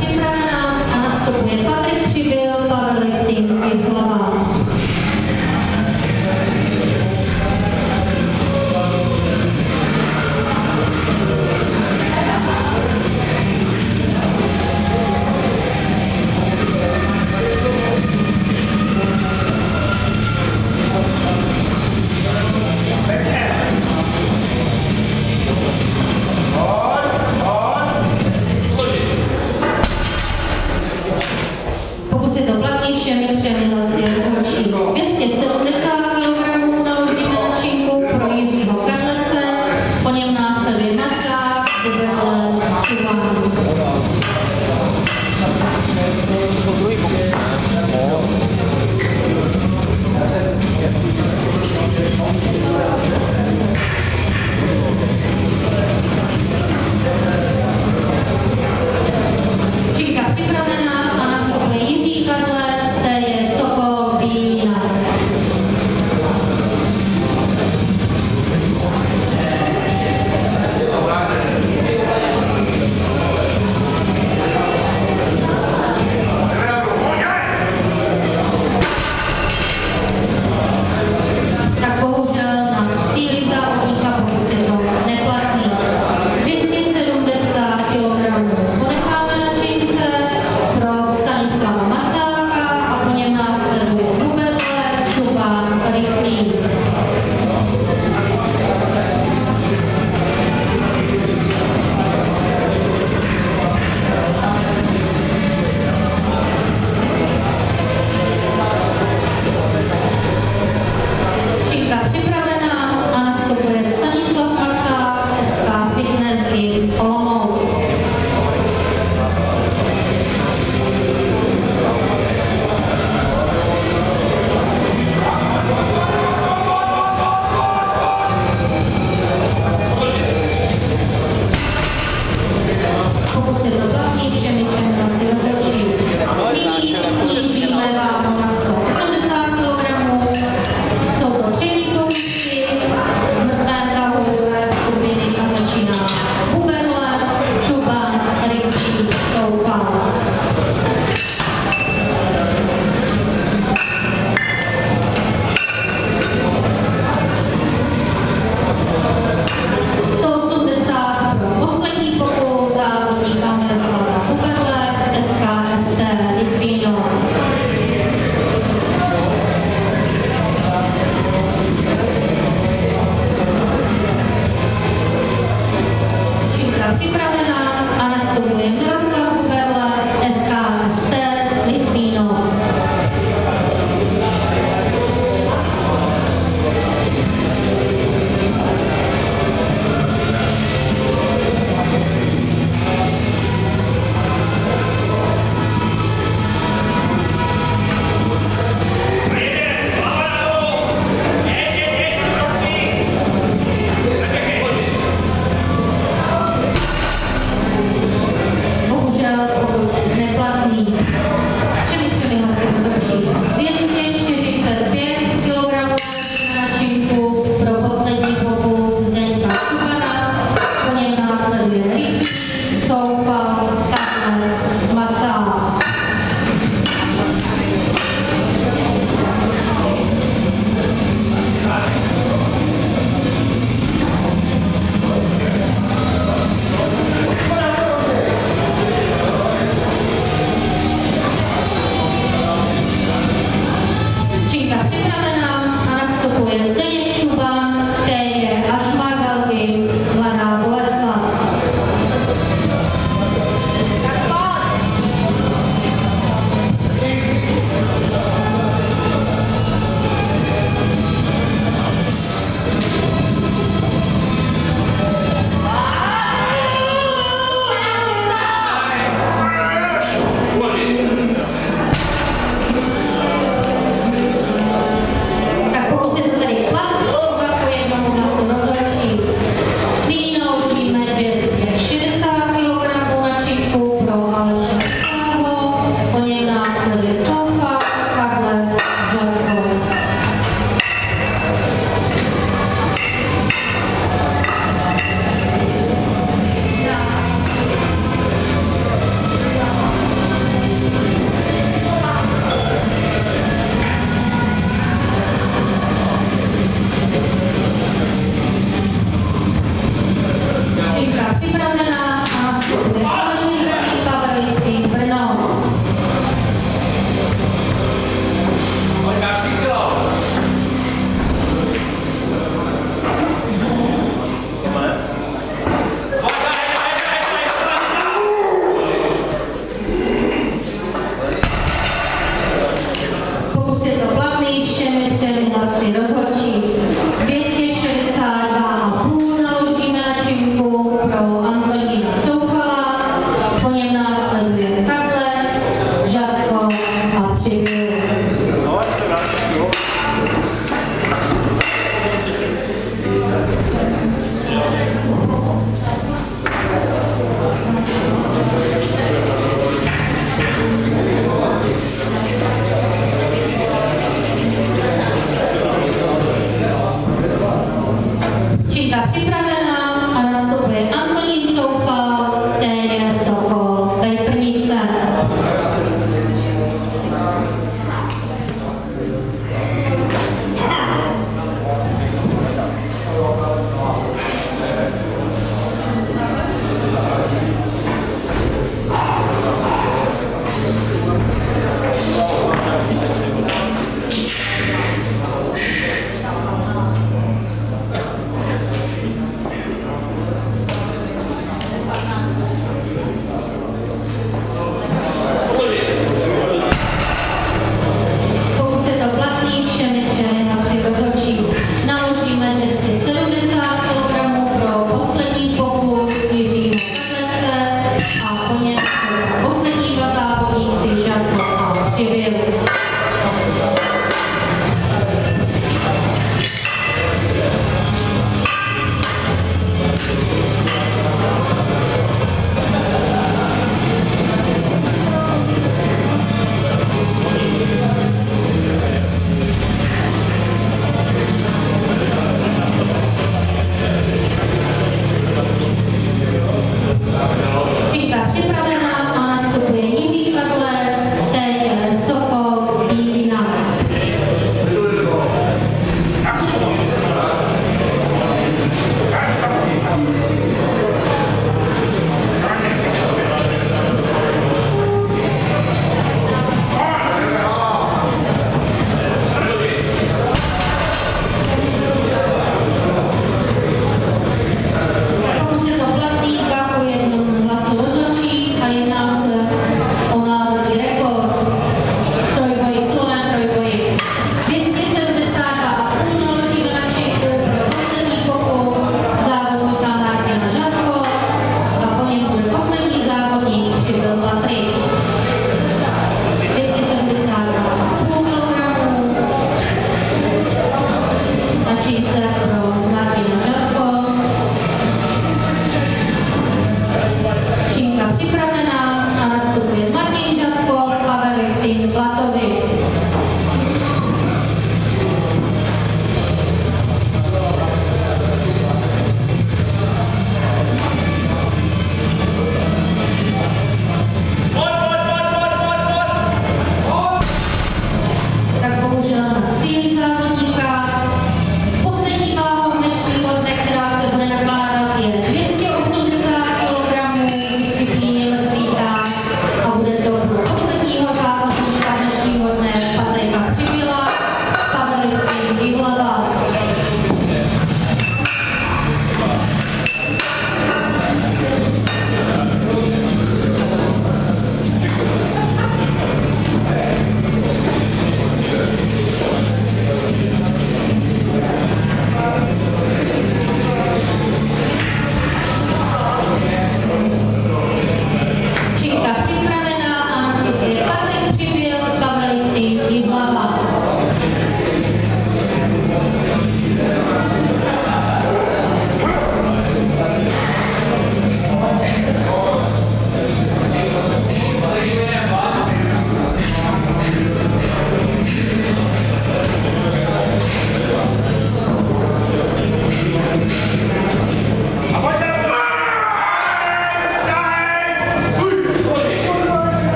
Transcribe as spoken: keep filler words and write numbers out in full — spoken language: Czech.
Připravená a na stopě jindí kadle jste je Sokový. Mají všemi třemi hlasy rozhodčí. dvě stě šedesát dva a půl naložíme na činku pro Antonína Coufala, po něm následuje Kadlec, Žadko a Přiběh.